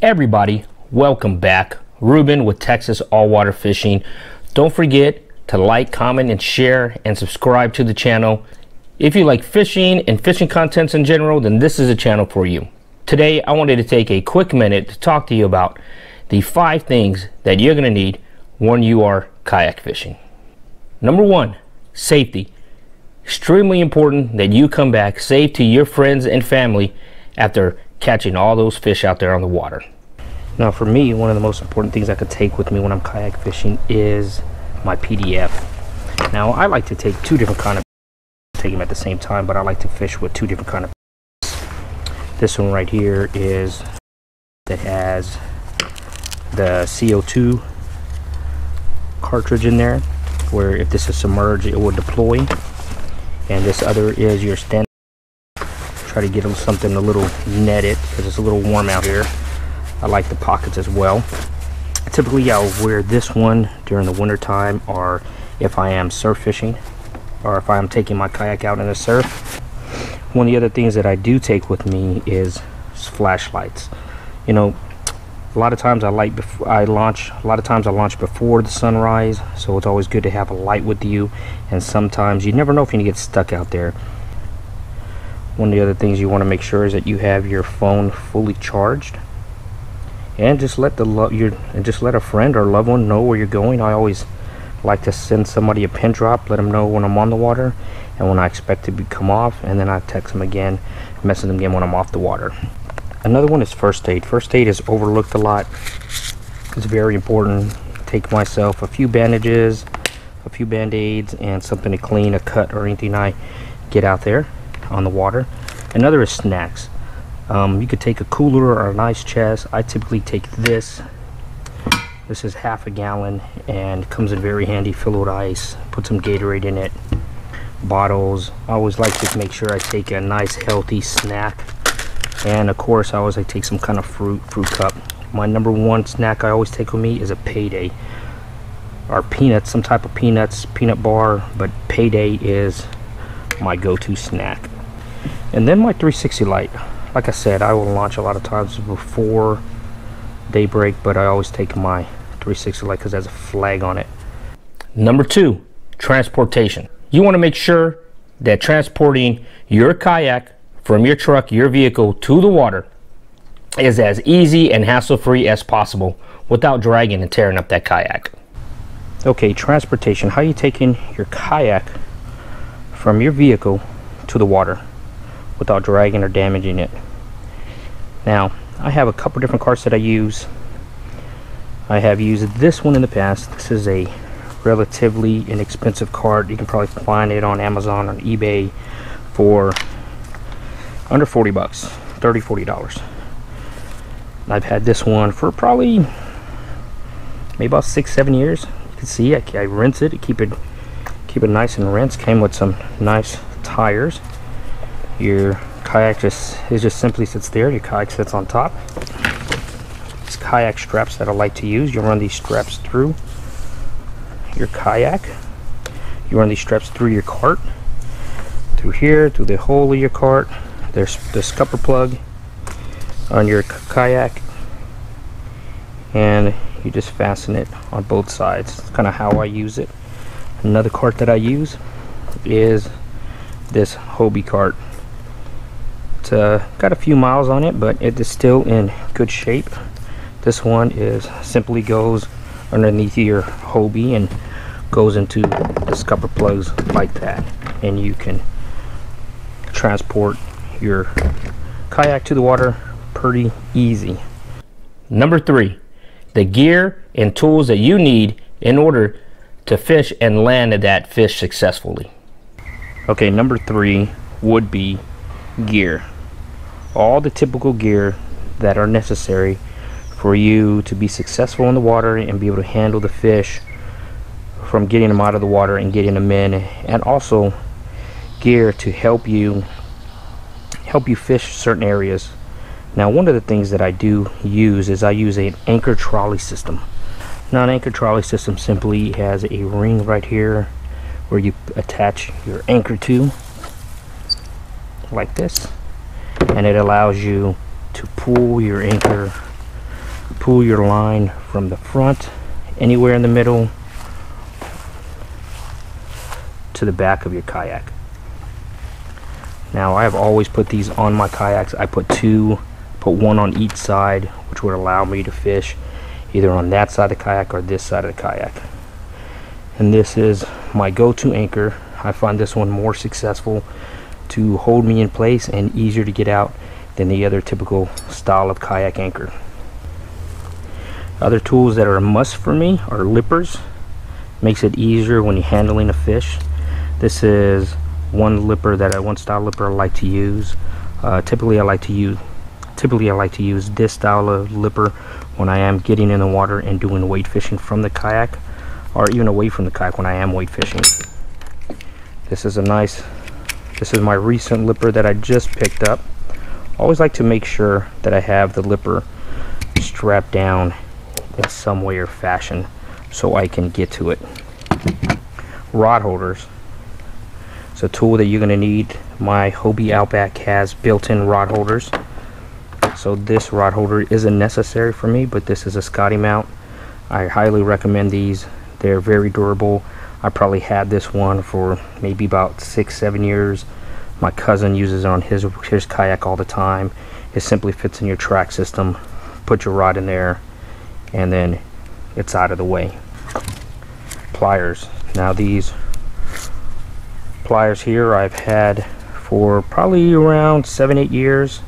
Everybody, welcome back. Ruben with Texas All Water Fishing. Don't forget to like, comment, and share, and subscribe to the channel. If you like fishing and fishing contents in general, then this is a channel for you. Today, I wanted to take a quick minute to talk to you about the 5 things that you're gonna need when you are kayak fishing. Number 1, safety. Extremely important that you come back safe to your friends and family after catching all those fish out there on the water. Now for me, one of the most important things I could take with me when I'm kayak fishing is my PDF. Now I like to take 2 different kind of, take them at the same time, but I like to fish with 2 different kind of. This one right here is that has the CO2 cartridge in there, where if this is submerged it will deploy, and this other is your standard. Try to get something a little netted because it's a little warm out here. I like the pockets as well. Typically I'll wear this one during the winter time, or if I am surf fishing, or if I am taking my kayak out in the surf. One of the other things that I do take with me is flashlights. You know, a lot of times I launch before the sunrise, so it's always good to have a light with you, and sometimes you never know if you get stuck out there. One of the other things you want to make sure is that you have your phone fully charged, and just let a friend or loved one know where you're going. I always like to send somebody a pin drop, let them know when I'm on the water and when I expect to come off, and then I text them again, message them again when I'm off the water. Another one is first aid. First aid is overlooked a lot. It's very important. Take myself a few bandages, a few band-aids, and something to clean a cut or anything I get out there on the water. Another is snacks. You could take a cooler or an ice chest. I typically take this is half a gallon and comes in very handy, filled with ice, put some Gatorade in it, bottles. I always like to make sure I take a nice healthy snack, and of course I always like to take some kind of fruit cup. My number one snack I always take with me is a Payday or peanuts, some type of peanuts, peanut bar, but Payday is my go-to snack. And then my 360 light. Like I said, I will launch a lot of times before daybreak, but I always take my 360 light because it has a flag on it. Number 2, transportation. You want to make sure that transporting your kayak from your truck, your vehicle, to the water is as easy and hassle-free as possible without dragging and tearing up that kayak. Okay, transportation. How are you taking your kayak from your vehicle to the water without dragging or damaging it? Now I have a couple different carts that I use. I have used this one in the past. This is a relatively inexpensive cart. You can probably find it on Amazon or eBay for under 40 bucks, $30, $40. I've had this one for probably maybe about 6-7 years. You can see I rinse it, keep it nice and rinsed. Came with some nice tires. Your kayak just simply sits there. Your kayak sits on top. These kayak straps that I like to use, you run these straps through your kayak, you run these straps through your cart, through here, through the hole of your cart. There's the scupper plug on your kayak, and you just fasten it on both sides. It's kind of how I use it. Another cart that I use is this Hobie cart. It's got a few miles on it, but it is still in good shape. This one is simply goes underneath your Hobie and goes into the scupper plugs like that, and you can transport your kayak to the water pretty easy. Number 3, the gear and tools that you need in order to fish and land that fish successfully. Okay, number 3 would be gear. All the typical gear that are necessary for you to be successful in the water and be able to handle the fish, from getting them out of the water and getting them in, and also gear to help you fish certain areas. Now one of the things that I do use is I use an anchor trolley system. Now an anchor trolley system simply has a ring right here where you attach your anchor to, like this, and it allows you to pull your anchor pull your line from the front, anywhere in the middle, to the back of your kayak. Now I have always put these on my kayaks. I put two, put one on each side, which would allow me to fish either on that side of the kayak or this side of the kayak. And this is my go-to anchor. I find this one more successful to hold me in place and easier to get out than the other typical style of kayak anchor. Other tools that are a must for me are lippers. Makes it easier when you're handling a fish. This is one lipper that I, one style lipper I like to use. Typically I like to use this style of lipper when I am getting in the water and doing weight fishing from the kayak, or even away from the kayak when I am weight fishing. This is my recent lipper that I just picked up. Always like to make sure that I have the lipper strapped down in some way or fashion so I can get to it. Rod holders. It's a tool that you're going to need. My Hobie Outback has built-in rod holders. So this rod holder isn't necessary for me, but this is a Scotty mount. I highly recommend these. They're very durable. I probably had this one for maybe about 6-7 years. My cousin uses it on his kayak all the time. It simply fits in your track system. Put your rod in there and then it's out of the way. Pliers. Now these pliers here I've had for probably around 7-8 years.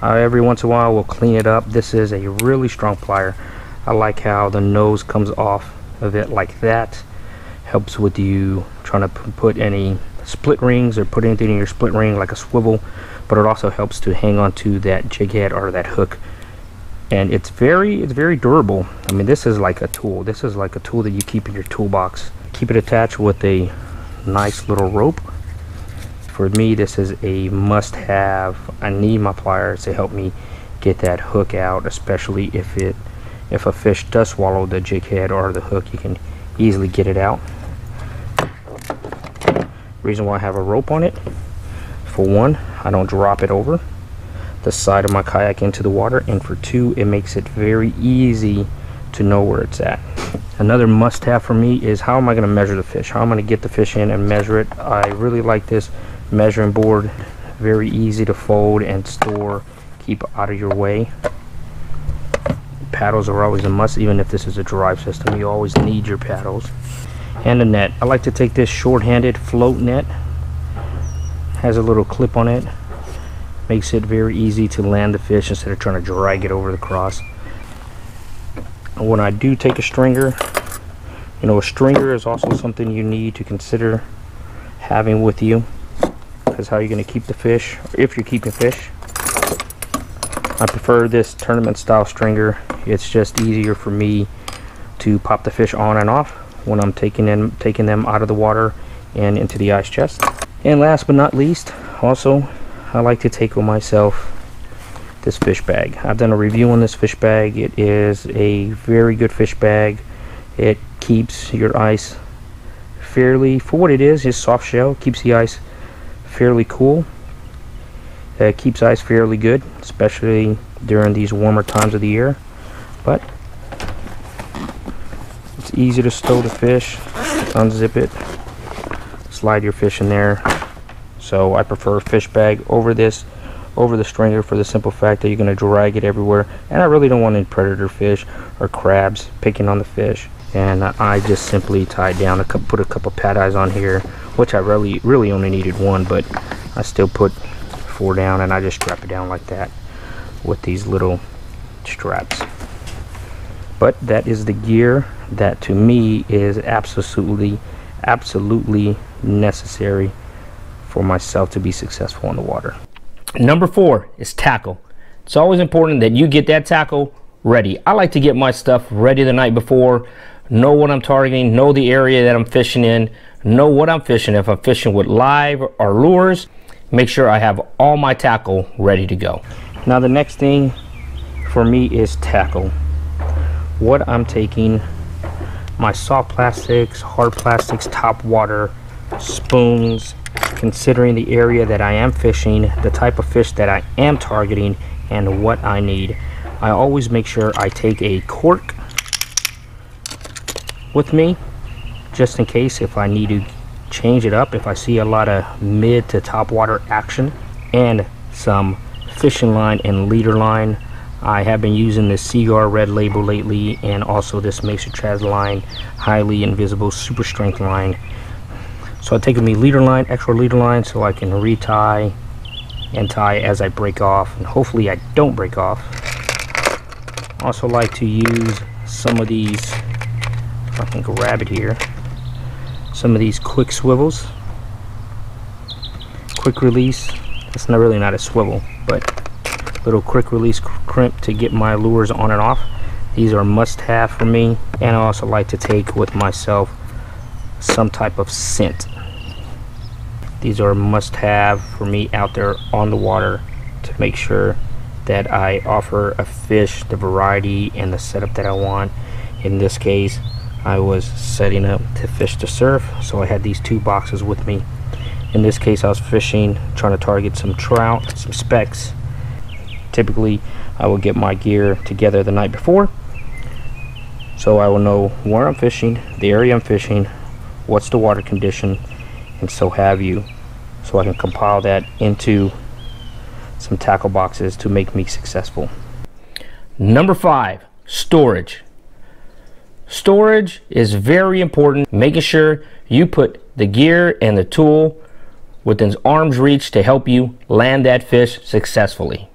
Every once in a while we'll clean it up. This is a really strong plier. I like how the nose comes off of it like that. Helps with you trying to put any split rings or put anything in your split ring like a swivel, but it also helps to hang on to that jig head or that hook. And it's very durable. I mean, this is like a tool. This is like a tool that you keep in your toolbox. Keep it attached with a nice little rope. For me, this is a must-have. I need my pliers to help me get that hook out, especially if a fish does swallow the jig head or the hook, you can easily get it out. Reason why I have a rope on it, for one, I don't drop it over the side of my kayak into the water, and for two, it makes it very easy to know where it's at. Another must-have for me is how am I going to measure the fish? How am I going to get the fish in and measure it? I really like this measuring board. Very easy to fold and store, keep out of your way. Paddles are always a must, even if this is a drive system. You always need your paddles. And a net. I like to take this short-handed float net. Has a little clip on it. Makes it very easy to land the fish instead of trying to drag it over the cross. And when I do take a stringer, you know, a stringer is also something you need to consider having with you, because how you're going to keep the fish, or if you're keeping fish. I prefer this tournament style stringer. It's just easier for me to pop the fish on and off when I'm taking them out of the water and into the ice chest. And last but not least, also I like to take with myself this fish bag. I've done a review on this fish bag. It is a very good fish bag. It keeps your ice fairly, for what it is, it's soft shell, keeps the ice fairly cool. It keeps ice fairly good, especially during these warmer times of the year. But it's easy to stow the fish, unzip it, slide your fish in there. So I prefer a fish bag over the stringer, for the simple fact that you're going to drag it everywhere, and I really don't want any predator fish or crabs picking on the fish. And I just simply tied down put a couple pad eyes on here, which I really only needed one, but I still put four down, and I just strap it down like that with these little straps. But that is the gear that to me is absolutely necessary for myself to be successful in the water. Number four is tackle. It's always important that you get that tackle ready. I like to get my stuff ready the night before, know what I'm targeting, know the area that I'm fishing in, know what I'm fishing, if I'm fishing with live or lures. Make sure I have all my tackle ready to go. Now the next thing for me is tackle. What I'm taking, my soft plastics, hard plastics, top water, spoons, considering the area that I am fishing, the type of fish that I am targeting, and what I need. I always make sure I take a cork with me, just in case if I need to change it up, if I see a lot of mid to top water action. And some fishing line and leader line. I have been using this Seaguar Red Label lately, and also this Mesa Traz line, highly invisible super strength line. So I've taken me leader line, extra leader line, so I can retie and tie as I break off, and hopefully I don't break off. Also like to use some of these, if I can grab it here, some of these quick swivels, quick release. It's not really not a swivel, but little quick release crimp to get my lures on and off. These are must-have for me. And I also like to take with myself some type of scent. These are must-have for me out there on the water to make sure that I offer a fish the variety and the setup that I want. In this case, I was setting up to fish the surf, so I had these two boxes with me. In this case, I was fishing, trying to target some trout, some specks. Typically, I will get my gear together the night before, so I will know where I'm fishing, the area I'm fishing, what's the water condition, and so have you. So I can compile that into some tackle boxes to make me successful. Number 5, storage. Storage is very important, making sure you put the gear and the tool within arm's reach to help you land that fish successfully.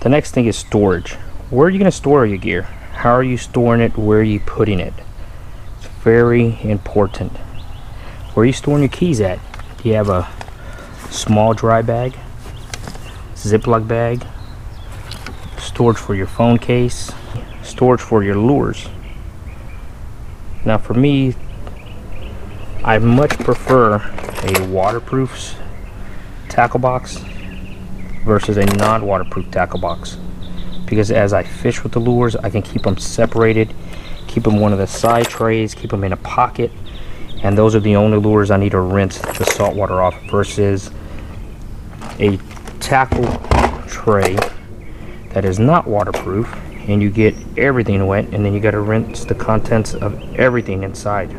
The next thing is storage. Where are you going to store your gear? How are you storing it? Where are you putting it? It's very important. Where are you storing your keys at? Do you have a small dry bag, Ziploc bag, storage for your phone case, storage for your lures? Now for me, I much prefer a waterproof tackle box versus a non-waterproof tackle box, because as I fish with the lures, I can keep them separated, keep them one of the side trays, keep them in a pocket, and those are the only lures I need to rinse the salt water off, versus a tackle tray that is not waterproof and you get everything wet, and then you got to rinse the contents of everything inside.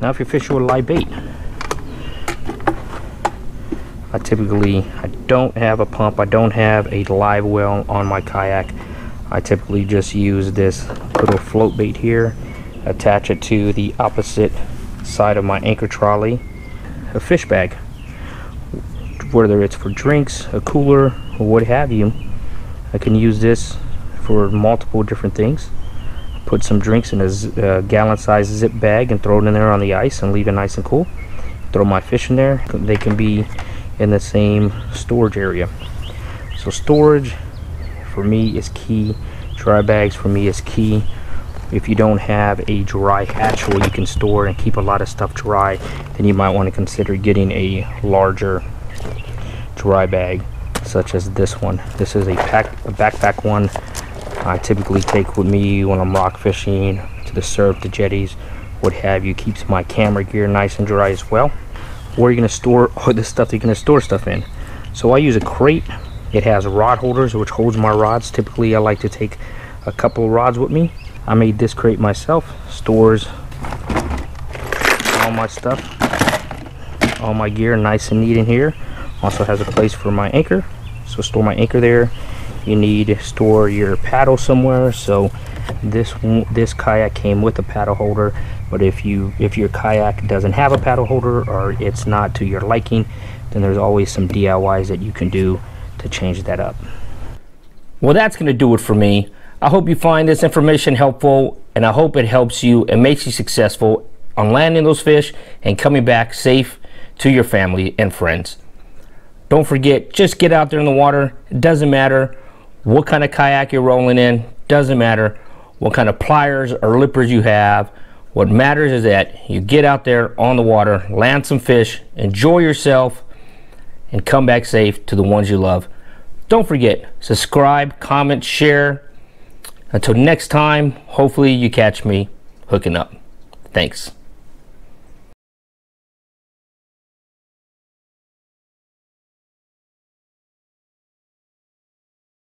Now if you're fishing with live bait, I don't have a pump, I don't have a live well on my kayak. I typically just use this little float bait here, attach it to the opposite side of my anchor trolley. A fish bag, whether it's for drinks, a cooler, or what have you, I can use this for multiple different things. Put some drinks in a gallon-sized zip bag and throw it in there on the ice and leave it nice and cool. Throw my fish in there. They can be in the same storage area. So storage for me is key. Dry bags for me is key. If you don't have a dry hatch where you can store and keep a lot of stuff dry, then you might want to consider getting a larger dry bag, such as this one. This is a backpack one. I typically take with me when I'm rock fishing, to the surf, the jetties, what have you. Keeps my camera gear nice and dry as well. Where are you going to store all the stuff that you're going to store stuff in? So I use a crate. It has rod holders, which holds my rods. Typically I like to take a couple of rods with me. I made this crate myself. Stores all my stuff, all my gear nice and neat in here. Also has a place for my anchor, so store my anchor there. You need to store your paddle somewhere, so this kayak came with a paddle holder, but if your kayak doesn't have a paddle holder, or it's not to your liking, then there's always some DIYs that you can do to change that up. Well, that's going to do it for me. I hope you find this information helpful, and I hope it helps you and makes you successful on landing those fish and coming back safe to your family and friends. Don't forget, just get out there in the water. It doesn't matter what kind of kayak you're rolling in, doesn't matter what kind of pliers or lippers you have. What matters is that you get out there on the water, land some fish, enjoy yourself, and come back safe to the ones you love. Don't forget, subscribe, comment, share. Until next time, hopefully you catch me hooking up. Thanks.